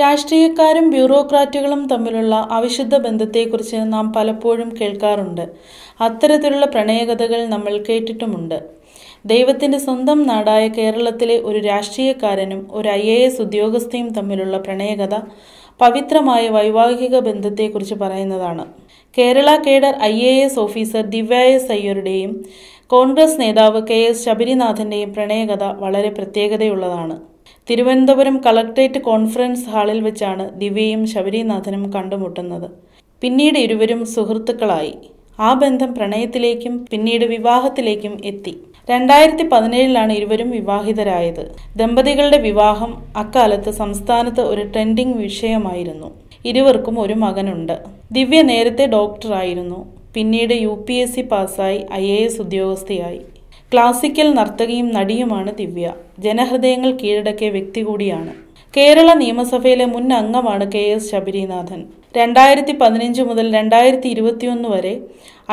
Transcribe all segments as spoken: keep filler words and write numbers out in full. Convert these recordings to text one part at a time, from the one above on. രാഷ്ട്രീയക്കാരും ബ്യൂറോക്രാറ്റുകളും തമ്മിലുള്ള അവിശുദ്ധ ബന്ധത്തെക്കുറിച്ച് നാം പലപ്പോഴും കേൾക്കാറുണ്ട്. അത്തരത്തിലുള്ള പ്രണയകഥകൾ നമ്മൾ കേട്ടിട്ടുമുണ്ട്. ദൈവത്തിൻ്റെ സ്വന്തം നാടായ കേരളത്തിലെ ഒരു രാഷ്ട്രീയക്കാരനും ഒരു ഐ എ എസ് ഉദ്യോഗസ്ഥയും തമ്മിലുള്ള പ്രണയകഥ പവിത്രമായ വൈവാഹിക ബന്ധത്തെക്കുറിച്ച് പറയുന്നതാണ്. Kerala cadre I A S officer Divya S അയ്യരുടെയും കോൺഗ്രസ് നേതാവ് കെ എസ് ശബരിനാഥൻ്റെയും പ്രണയകഥ വളരെ പ്രത്യേകതയുള്ളതാണ്. തിരുവനന്തപുരം കളക്ട്രേറ്റ് കോൺഫറൻസ് ഹാളിൽ വെച്ചാണ് ദിവ്യയും ശബരിനാഥനും കണ്ടുമുട്ടുന്നത്. പിന്നീട് ഇരുവരും സുഹൃത്തുക്കളായി. ആ ബന്ധം പ്രണയത്തിലേക്കും പിന്നീട് വിവാഹത്തിലേക്കും എത്തി. രണ്ടായിരത്തി പതിനേഴിലാണ് ഇരുവരും വിവാഹിതരായത്. ദമ്പതികളുടെ വിവാഹം അക്കാലത്ത് സംസ്ഥാനത്ത് ഒരു ട്രെൻഡിങ് വിഷയമായിരുന്നു. ഇരുവർക്കും ഒരു മകനുണ്ട്. ദിവ്യ നേരത്തെ ഡോക്ടറായിരുന്നു. പിന്നീട് യു പി എസ് സി പാസ്സായി ഐ എ എസ് ഉദ്യോഗസ്ഥയായി. ക്ലാസിക്കൽ നർത്തകിയും നടിയുമാണ് ദിവ്യ. ജനഹൃദയങ്ങൾ കീഴടക്കിയ വ്യക്തി കൂടിയാണ്. കേരള നിയമസഭയിലെ മുൻ അംഗമാണ് കെ എസ് ശബരിനാഥൻ. രണ്ടായിരത്തി പതിനഞ്ച് മുതൽ രണ്ടായിരത്തി ഇരുപത്തിയൊന്ന് വരെ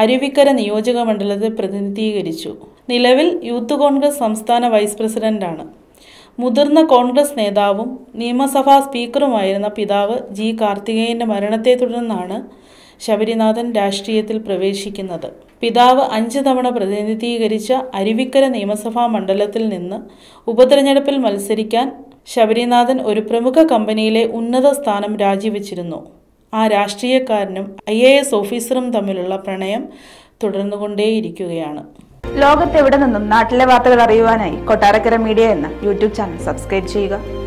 അരുവിക്കര നിയോജക മണ്ഡലത്തെ പ്രതിനിധീകരിച്ചു. നിലവിൽ യൂത്ത് കോൺഗ്രസ് സംസ്ഥാന വൈസ് പ്രസിഡന്റാണ്. മുതിർന്ന കോൺഗ്രസ് നേതാവും നിയമസഭാ സ്പീക്കറുമായിരുന്ന പിതാവ് ജി കാർത്തികേയൻ്റെ മരണത്തെ തുടർന്നാണ് ശബരിനാഥൻ രാഷ്ട്രീയത്തിൽ പ്രവേശിക്കുന്നത്. പിതാവ് അഞ്ച് തവണ പ്രതിനിധീകരിച്ച അരുവിക്കര നിയമസഭാ മണ്ഡലത്തിൽ നിന്ന് ഉപതെരഞ്ഞെടുപ്പിൽ മത്സരിക്കാൻ ശബരിനാഥൻ ഒരു പ്രമുഖ കമ്പനിയിലെ ഉന്നത സ്ഥാനം രാജിവെച്ചിരുന്നു. ആ രാഷ്ട്രീയക്കാരനും ഐ എ എസ് ഓഫീസറും തമ്മിലുള്ള പ്രണയം തുടർന്നുകൊണ്ടേയിരിക്കുകയാണ്. ലോകത്തെവിടെ നിന്നും നാട്ടിലെ വാർത്തകൾ അറിയുവാനായി കൊട്ടാരക്കര മീഡിയ എന്ന യൂട്യൂബ് ചാനൽ സബ്സ്ക്രൈബ് ചെയ്യുക.